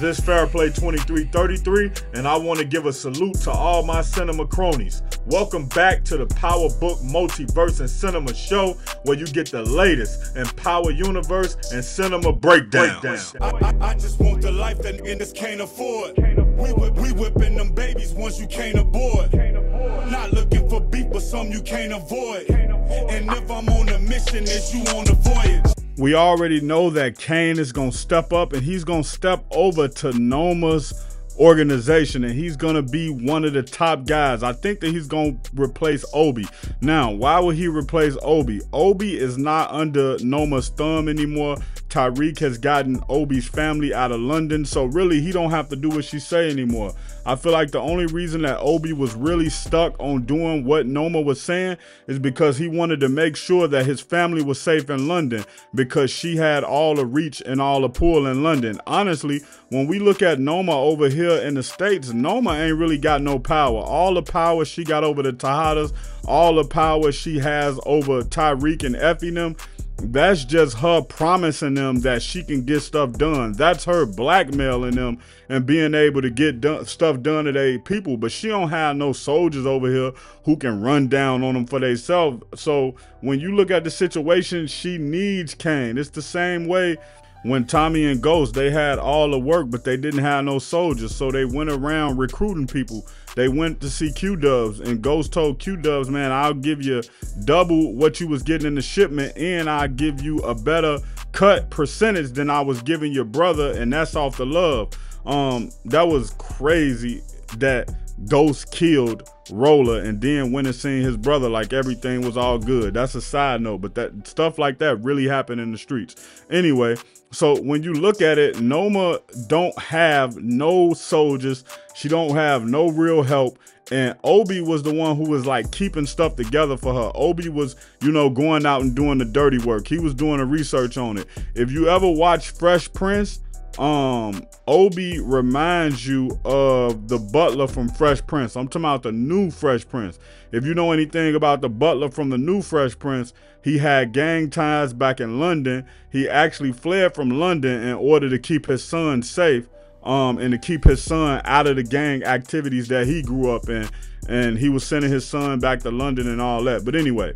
This is Fairplay 2333, and I want to give a salute to all my cinema cronies. Welcome back to the Power Book Multiverse and Cinema show, where you get the latest in Power Universe and Cinema breakdowns. I just want the life that niggas can't afford. We whipping them babies once you can't aboard. Not looking for beef, but some you can't avoid. And if I'm on a mission, it's you on the voyage. We already know that Cane is going to step up, and he's going to step over to Noma's organization, and he's going to be one of the top guys. I think that he's going to replace Obi. Now, why would he replace Obi? Obi is not under Noma's thumb anymore. Tariq has gotten Obi's family out of London, so really he don't have to do what she say anymore. I feel like the only reason that Obi was really stuck on doing what Noma was saying is because he wanted to make sure that his family was safe in London, because she had all the reach and all the pull in London. Honestly, when we look at Noma over here in the States, Noma ain't really got no power. All the power she got over the Tejadas, all the power she has over Tariq and Effingham, that's just her promising them that she can get stuff done. That's her blackmailing them and being able to get stuff done to their people. But she don't have no soldiers over here who can run down on them for themselves. So when you look at the situation, she needs Cane. It's the same way when Tommy and Ghost, they had all the work, but they didn't have no soldiers. So they went around recruiting people. They went to see Q-Dubs, and Ghost told Q-Dubs, man, I'll give you double what you was getting in the shipment, and I'll give you a better cut percentage than I was giving your brother, and that's off the love. That was crazy that Ghost killed Rolla and then went and seen his brother like everything was all good. That's a side note, but that stuff like that really happened in the streets. Anyway, so when you look at it, Noma don't have no soldiers. She don't have no real help. And Obi was the one who was like keeping stuff together for her. Obi was, you know, going out and doing the dirty work. He was doing the research on it. If you ever watch Fresh Prince, Obi reminds you of the butler from Fresh Prince. I'm talking about the new Fresh Prince. If you know anything about the butler from the new Fresh Prince, he had gang ties back in London. He actually fled from London in order to keep his son safe, and to keep his son out of the gang activities that he grew up in. And he was sending his son back to London and all that. But anyway,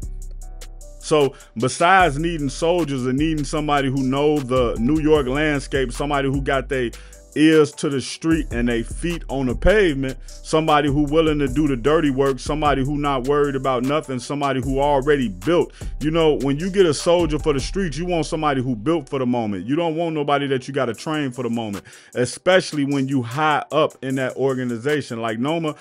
so besides needing soldiers and needing somebody who know the New York landscape, somebody who got their ears to the street and their feet on the pavement, somebody who willing to do the dirty work, somebody who not worried about nothing, somebody who already built. You know, when you get a soldier for the streets, you want somebody who built for the moment. You don't want nobody that you got to train for the moment, especially when you high up in that organization. Like Noma,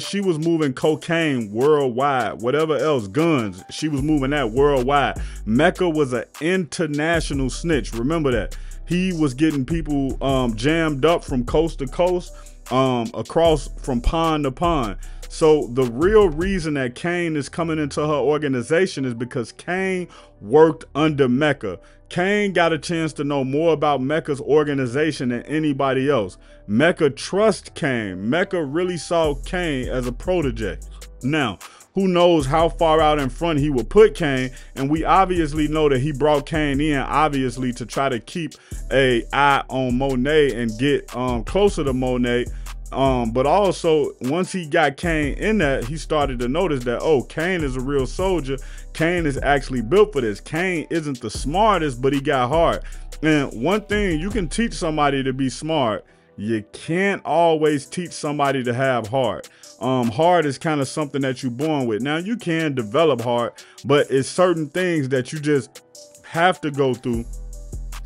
she was moving cocaine worldwide, whatever else, guns, she was moving that worldwide. Mecca was an international snitch. Remember that. He was getting people jammed up from coast to coast, across from pond to pond. So the real reason that Cane is coming into her organization is because Cane worked under Mecca. Cane got a chance to know more about Mecca's organization than anybody else. Mecca trusts Cane. Mecca really saw Cane as a protege. Now, who knows how far out in front he will put Cane, and we obviously know that he brought Cane in, obviously, to try to keep an eye on Monet and get closer to Monet. But also, once he got Cane in that, he started to notice that, oh, Cane is a real soldier. Cane is actually built for this. Cane isn't the smartest, but he got hard. And one thing, you can teach somebody to be smart. You can't always teach somebody to have heart. Heart is kind of something that you're born with. Now, you can develop heart, but it's certain things that you just have to go through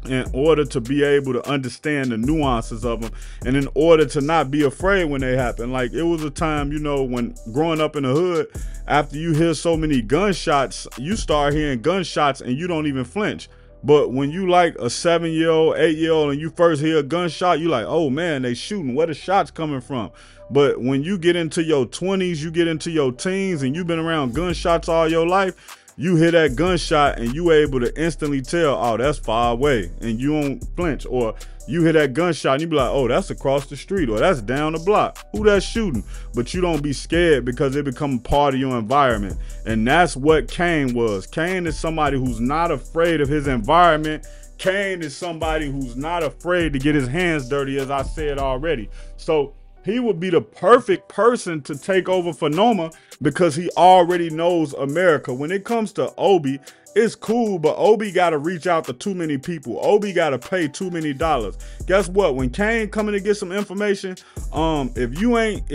in order to be able to understand the nuances of them, and in order to not be afraid when they happen. Like, it was a time, you know, when growing up in the hood, after you hear so many gunshots, you start hearing gunshots and you don't even flinch. But when you like a 7-year-old, 8-year-old, and you first hear a gunshot, you like, oh man, they shooting. Where the shots coming from? But when you get into your 20s, you get into your teens, and you've been around gunshots all your life, you hear that gunshot and you able to instantly tell, oh, that's far away, and you don't flinch. Or you hear that gunshot and you be like, oh, that's across the street, or that's down the block. Who that's shooting? But you don't be scared because it become part of your environment. And that's what Cane was. Cane is somebody who's not afraid of his environment. Cane is somebody who's not afraid to get his hands dirty, as I said already. So he would be the perfect person to take over for Noma because he already knows America. When it comes to Obi, it's cool, but Obi got to reach out to too many people. Obi got to pay too many dollars. Guess what? When Cane coming to get some information, if you ain't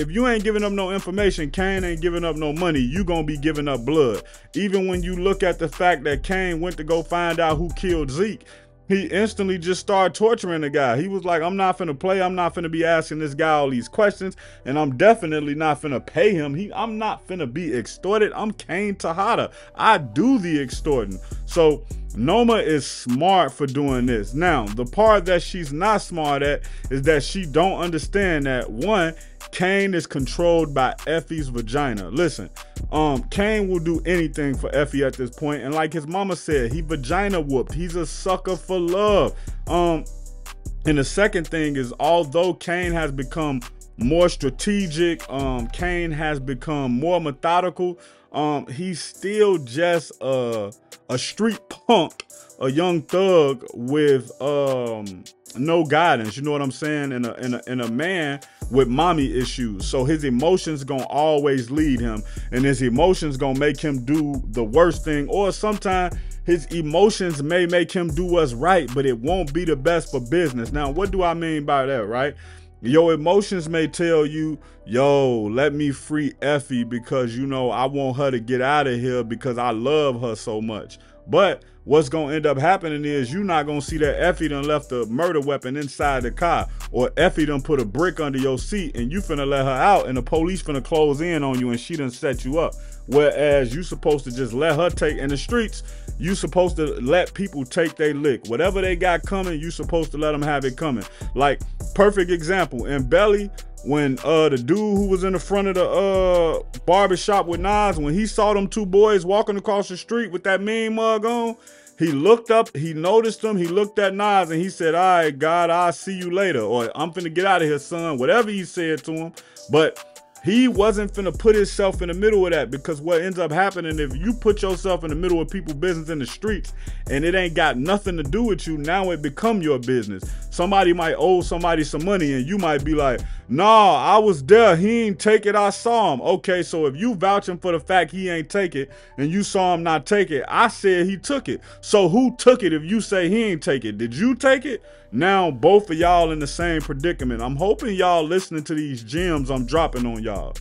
giving up no information, Cane ain't giving up no money. You gonna be giving up blood. Even when you look at the fact that Cane went to go find out who killed Zeke, he instantly just started torturing the guy. He was like, I'm not finna play. I'm not finna be asking this guy all these questions. And I'm definitely not finna pay him. I'm not finna be extorted. I'm Cane Tejada. I do the extorting. So Noma is smart for doing this. Now, the part that she's not smart at is that she don't understand that, one, Cane is controlled by Effie's vagina. Listen, Cane will do anything for Effie at this point, and like his mama said, he vagina whooped. He's a sucker for love. And the second thing is, although Cane has become more strategic, Cane has become more methodical, he's still just a street punk, a young thug with no guidance, you know what I'm saying, in a man with mommy issues. So his emotions gonna always lead him, and his emotions gonna make him do the worst thing, or sometimes his emotions may make him do what's right, but it won't be the best for business. Now, what do I mean by that, right? Your emotions may tell you, yo, let me free Effie because, you know, I want her to get out of here because I love her so much. But what's going to end up happening is you're not going to see that Effie done left a murder weapon inside the car, or Effie done put a brick under your seat and you finna let her out and the police finna close in on you and she done set you up. Whereas you supposed to just let her take in the streets. You supposed to let people take their lick. Whatever they got coming, you supposed to let them have it coming. Like, perfect example, in Belly, when the dude who was in the front of the barbershop with Nas, when he saw them two boys walking across the street with that mean mug on, he looked up, he noticed them, he looked at Nas, and he said, all right, God, I'll see you later, or I'm finna get out of here, son, whatever he said to him. But he wasn't finna put himself in the middle of that, because what ends up happening, if you put yourself in the middle of people's business in the streets and it ain't got nothing to do with you, now it become your business. Somebody might owe somebody some money and you might be like, nah, I was there, he ain't take it, I saw him. Okay, so if you vouching for the fact he ain't take it and you saw him not take it, I said he took it. So who took it if you say he ain't take it? Did you take it? Now both of y'all in the same predicament. I'm hoping y'all listening to these gems I'm dropping on y'all.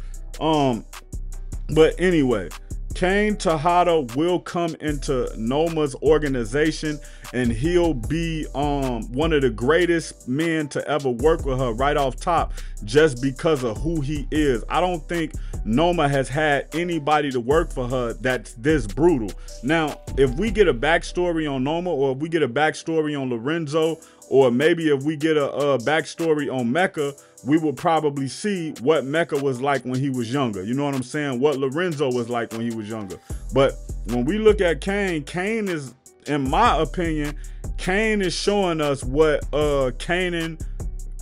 But anyway, Cane Tejada will come into Noma's organization, and he'll be one of the greatest men to ever work with her right off top, just because of who he is. I don't think Noma has had anybody to work for her that's this brutal. Now, if we get a backstory on Noma, or if we get a backstory on Lorenzo, or maybe if we get a backstory on Mecca, we will probably see what Mecca was like when he was younger. You know what I'm saying? What Lorenzo was like when he was younger. But when we look at Cane, Cane is, in my opinion, Cane is showing us what Kanan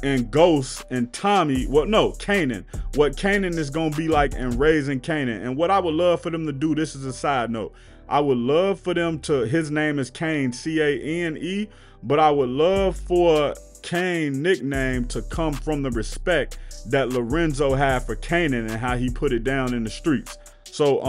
and Ghost and Tommy, well, no, Kanan, what Kanan is going to be like in Raising Kanan. And what I would love for them to do, this is a side note, I would love for them to, his name is Cane, C-A-N-E, but I would love for Cane nickname to come from the respect that Lorenzo had for Kanan and how he put it down in the streets. So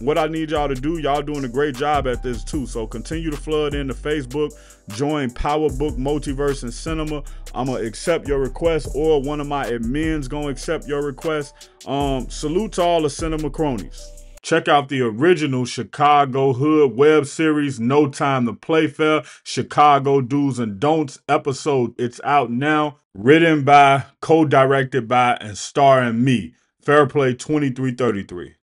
what I need y'all to do, y'all doing a great job at this too, so continue to flood into Facebook, join Power Book Multiverse and Cinema. I'm gonna accept your request, or one of my admins gonna accept your request. Salute to all the cinema cronies. Check out the original Chicago Hood web series, No Time to Play Fair, Chicago Do's and Don'ts episode. It's out now, written by, co-directed by, and starring me, Fairplay 2333.